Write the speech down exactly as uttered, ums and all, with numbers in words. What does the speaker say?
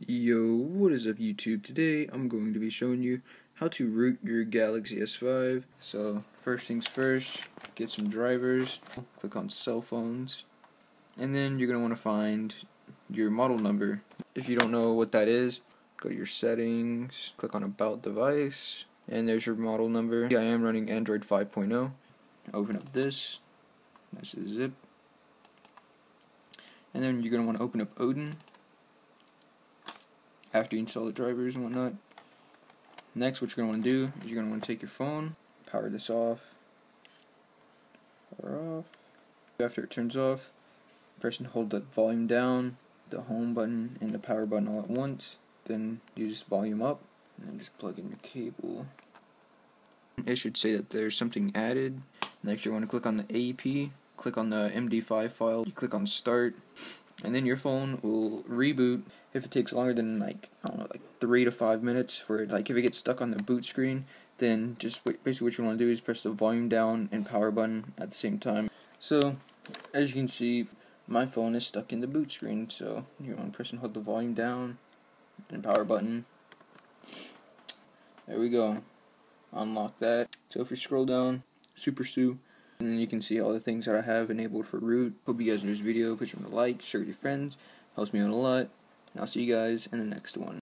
Yo, what is up YouTube? Today I'm going to be showing you how to root your Galaxy S five. So first things first, get some drivers, click on cell phones, and then you're going to want to find your model number. If you don't know what that is, go to your settings, click on about device, and there's your model number. I am running Android five point oh. Open up this, that's a zip, and then you're going to want to open up Odin. After you install the drivers and whatnot. Next, what you're going to want to do is you're going to want to take your phone, power this off, power off. After it turns off, press and hold the volume down, the home button, and the power button all at once. Then you just volume up, and then just plug in your cable. It should say that there's something added. Next, you want to click on the A P, click on the M D five file, you click on start. And then your phone will reboot. If it takes longer than like I don't know, like three to five minutes for it, like if it gets stuck on the boot screen, then just wait, basically what you want to do is press the volume down and power button at the same time. So as you can see, my phone is stuck in the boot screen. So you want to press and hold the volume down and power button. There we go. Unlock that. So if you scroll down, SuperSU. And then you can see all the things that I have enabled for root. Hope you guys enjoyed this video. Please remember to like, share with your friends. Helps me out a lot. And I'll see you guys in the next one.